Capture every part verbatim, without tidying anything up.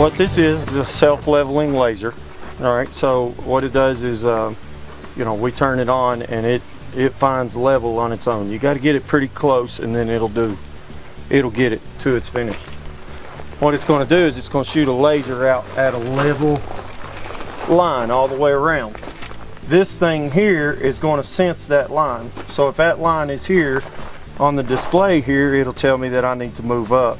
what this is is a self-leveling laser. All right, so what it does is, uh, you know, we turn it on and it it finds level on its own. You got to get it pretty close, and then it'll do. It'll get it to its finish. What it's going to do is it's going to shoot a laser out at a level line all the way around. This thing here is going to sense that line. So if that line is here on the display here, it'll tell me that I need to move up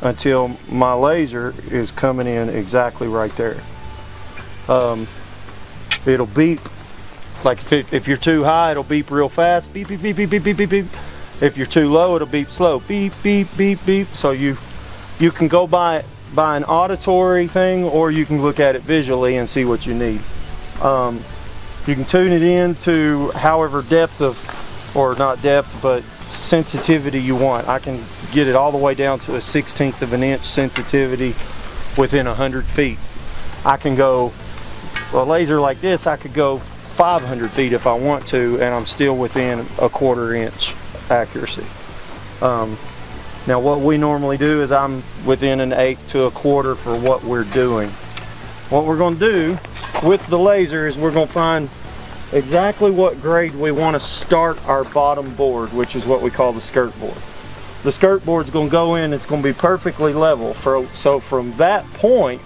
until my laser is coming in exactly right there. Um, it'll beep. Like if, it, if you're too high, it'll beep real fast. Beep, beep, beep, beep, beep, beep, beep, beep. If you're too low, it'll beep slow. Beep, beep, beep, beep. So you you can go by, by an auditory thing, or you can look at it visually and see what you need. Um, you can tune it in to however depth of, or not depth, but sensitivity you want. I can get it all the way down to a sixteenth of an inch sensitivity within one hundred feet. I can go, a laser like this, I could go five hundred feet if I want to, and I'm still within a quarter inch accuracy. Um, now what we normally do is I'm within an eighth to a quarter for what we're doing. What we're going to do with the laser is we're going to find exactly what grade we want to start our bottom board, which is what we call the skirt board. The skirt board's going to go in, it's going to be perfectly level. For, so from that point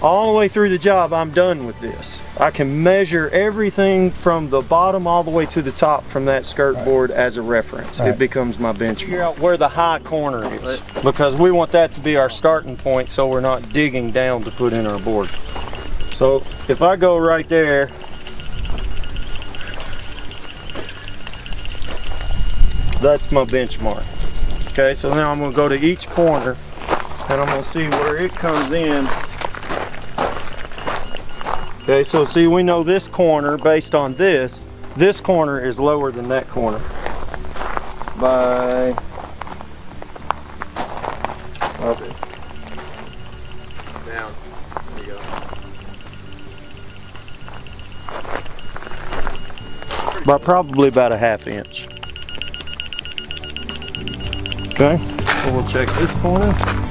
all the way through the job, I'm done with this. I can measure everything from the bottom all the way to the top from that skirt right. board as a reference. Right. It becomes my benchmark. Figure out where the high corner is, because we want that to be our starting point so we're not digging down to put in our board. So if I go right there, that's my benchmark. Okay, so now I'm gonna go to each corner and I'm gonna see where it comes in. Okay, so see, we know this corner based on this. This corner is lower than that corner by up. Down. There you go. By probably about a half inch. Okay, so we'll check this corner.